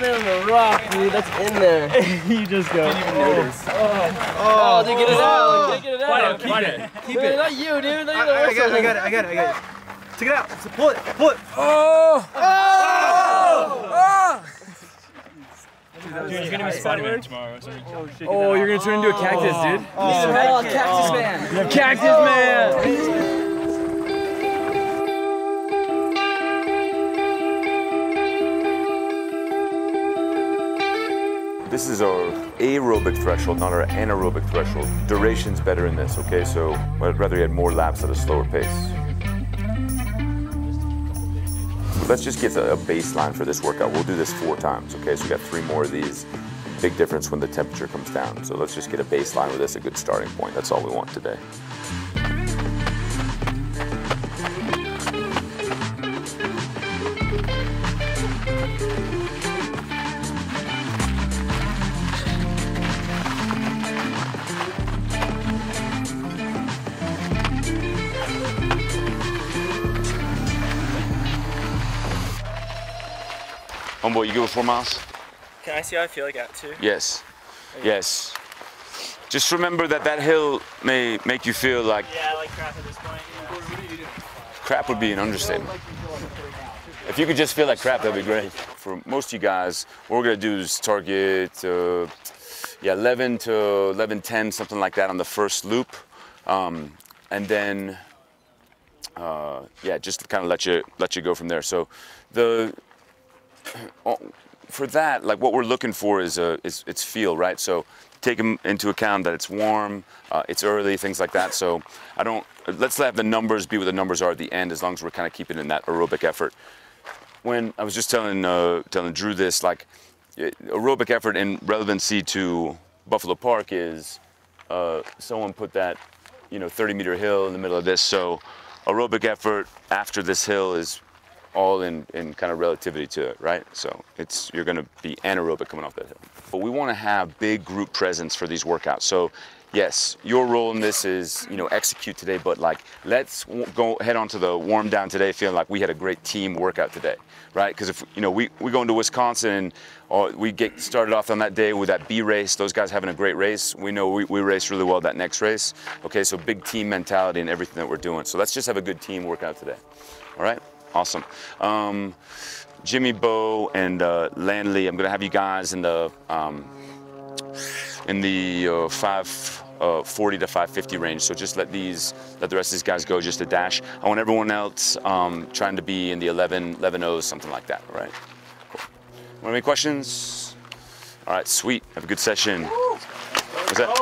than the rock, dude. That's in there. You just go. Didn't even notice. Oh, dude, get it out. Like, get it out. Keep it. Keep it. Not you, dude. Not you. I got it. Take it out. Pull it. Oh! Oh! Dude, you're gonna be Spider-Man tomorrow. So you're gonna turn into a cactus, dude. Oh, Cactus Man. Cactus Man. This is our aerobic threshold, not our anaerobic threshold. Duration's better in this, okay? So I'd rather you had more laps at a slower pace. Let's just get a baseline for this workout. We'll do this 4 times, okay? So we got 3 more of these. Big difference when the temperature comes down. So let's just get a baseline with this, a good starting point. That's all we want today. What, you good with 4 miles? Can I see how I feel like at 2? Yes. Okay. Yes. Just remember that hill may make you feel like... Yeah, like crap at this point. Yeah. Crap would be an understatement. If you could just feel like crap, that'd be great. For most of you guys, what we're going to do is target 11 to 11:10, something like that on the first loop. And then, just kind of let you go from there. So the... For that, like what we're looking for is feel, right? So take into account that it's warm, it's early, things like that. So let's have the numbers be what the numbers are at the end, as long as we're kind of keeping in that aerobic effort. When I was just telling Drew this, like aerobic effort in relevancy to Buffalo Park is someone put that, 30-meter hill in the middle of this. So aerobic effort after this hill is all in kind of relativity to it, right? So you're gonna be anaerobic coming off that hill. But we wanna have big group presence for these workouts. So yes, your role in this is, execute today, but like, let's go head on to the warm down today feeling like we had a great team workout today, right? Because if, we go into Wisconsin and we get started off on that day with that B race, those guys having a great race, we know we race really well that next race. Okay, so big team mentality in everything that we're doing. So let's just have a good team workout today, all right? Awesome. Jimmy, Bo, and Landley, I'm going to have you guys in the 540 to 550 range. So just let the rest of these guys go just a dash. I want everyone else trying to be in the 11:0, something like that. All right. Cool. Want any questions? All right. Sweet. Have a good session. What's that?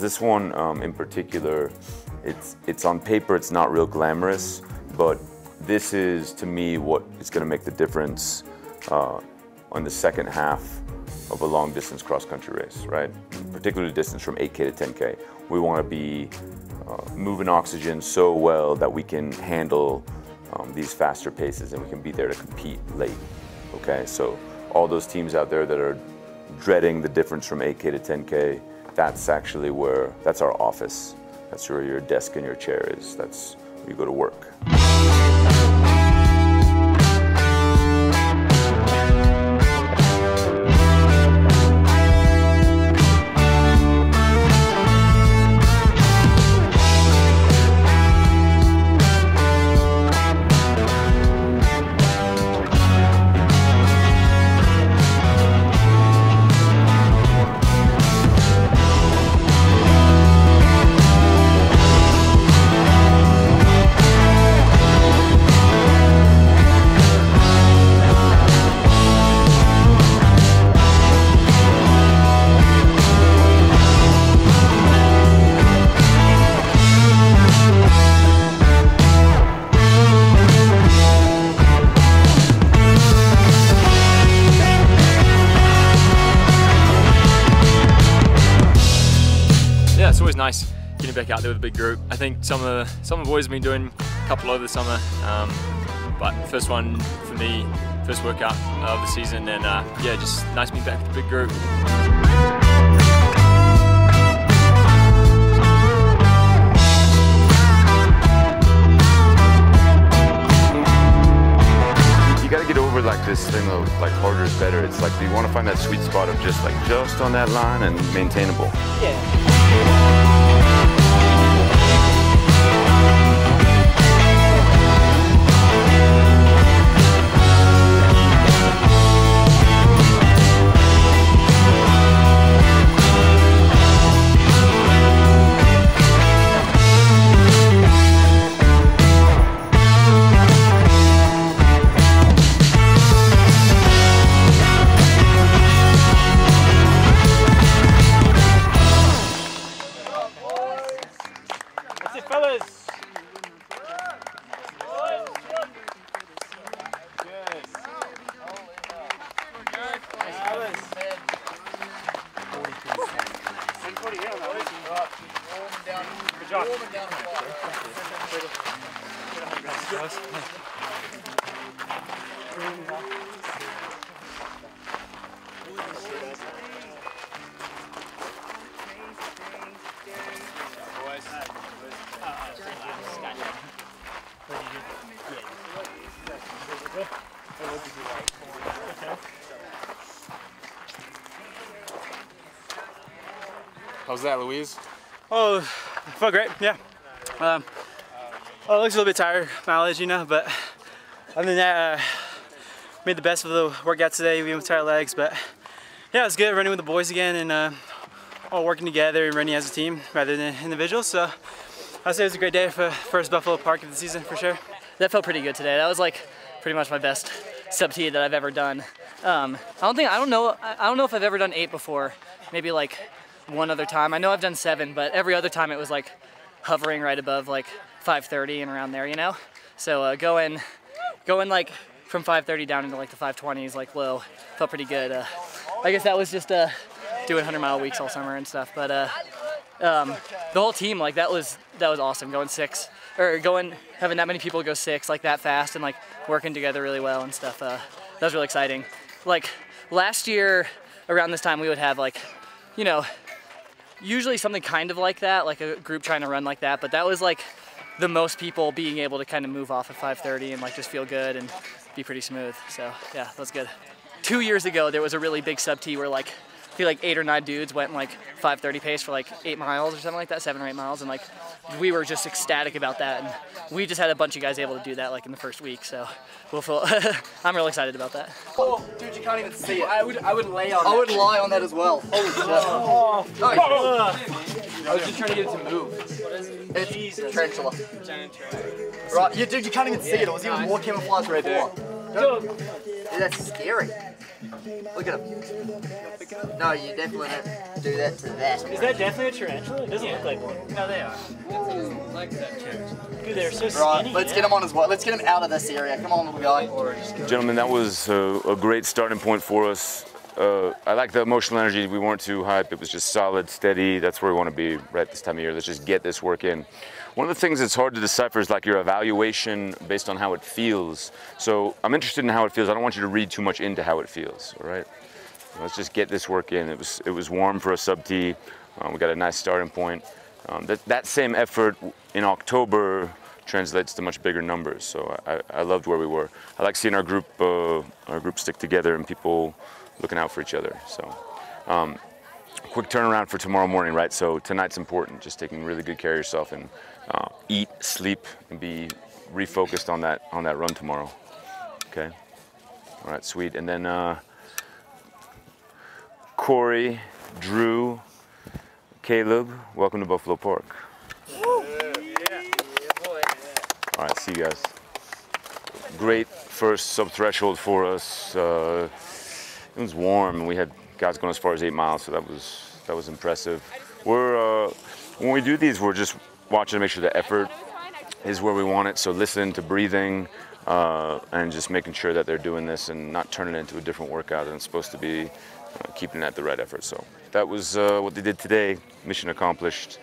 This one in particular, it's on paper, it's not real glamorous, but this is, to me, what is going to make the difference on the second half of a long-distance cross-country race, right? Particularly distance from 8K to 10K. We want to be moving oxygen so well that we can handle these faster paces and we can be there to compete late, okay? So all those teams out there that are dreading the difference from 8K to 10K, that's actually that's our office. That's where your desk and your chair is. That's where you go to work. nice getting back out there with a big group. I think some of the boys have been doing a couple over the summer, but first one for me, first workout of the season, and yeah, just nice to be back with the big group. Like this thing of like harder is better. It's like you want to find that sweet spot of just like just on that line and maintainable. Fellas! How's that, Louise? Oh, felt great, yeah. Well, it looks a little bit tired, mileage, you know, but other than that, made the best of the workout today, even with tired legs, but yeah, it's good running with the boys again and all working together and running as a team rather than individuals, so I'd say it was a great day for first Buffalo Park of the season, for sure. That felt pretty good today. That was like pretty much my best sub T that I've ever done. I don't know if I've ever done 8 before. Maybe like one other time. I know I've done 7, but every other time it was like hovering right above like 530 and around there, you know? So going like from 530 down into like the 520s, like low, felt pretty good. I guess that was just doing 100-mile weeks all summer and stuff, but the whole team, like that was awesome. Going 6 or having that many people go 6 like that fast and like working together really well and stuff. That was really exciting. Like last year around this time we would have like, you know, usually something kind of like that, like a group trying to run like that, but that was like the most people being able to kind of move off at 530 and like just feel good and be pretty smooth. So yeah, that was good. 2 years ago there was a really big sub T where like I feel like 8 or 9 dudes went like 5:30 pace for like 8 miles or something like that, 7 or 8 miles, and like we were just ecstatic about that, and we just had a bunch of guys able to do that like in the first week, so we'll feel I'm really excited about that. Oh, dude, you can't even see it. I would lay on. I would lie on that as well. Holy shit! Oh. I was just trying to get it to move. It's a tarantula. Right, yeah, dude, you can't even see it. It was even more camouflage right there. Dude, that's scary. Look at him. No, you definitely don't do that to that. Is that definitely a tarantula? It doesn't look like one. No, they are. Like that tarantula. Dude, they're so skinny. Right, let's get him on his way. Let's get him out of this area. Come on, little guy. Gentlemen, that was a great starting point for us. I like the emotional energy. We weren't too hype. It was just solid, steady. That's where we want to be right this time of year. Let's just get this work in. One of the things that's hard to decipher is like your evaluation based on how it feels. So I'm interested in how it feels. I don't want you to read too much into how it feels, all right? Let's just get this work in. It was warm for a sub-T. We got a nice starting point. That same effort in October translates to much bigger numbers. So I loved where we were. I like seeing our group stick together and people looking out for each other. So quick turnaround for tomorrow morning, right? So tonight's important, just taking really good care of yourself and eat, sleep, and be refocused on that run tomorrow. Okay, all right, sweet. And then Corey, Drew, Caleb, welcome to Buffalo Park. Woo. All right, see you guys. Great first sub-threshold for us. It was warm, and we had guys going as far as 8 miles, so that was impressive. We're when we do these, we're just watching to make sure the effort is where we want it. So listening to breathing and just making sure that they're doing this and not turning it into a different workout than it's supposed to be, keeping it at the right effort. So that was what they did today. Mission accomplished.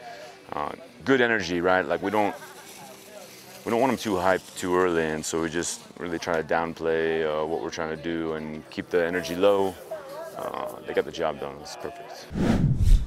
good energy, right? Like we don't want them too hyped too early, and so we just really try to downplay what we're trying to do and keep the energy low. They got the job done. It's perfect.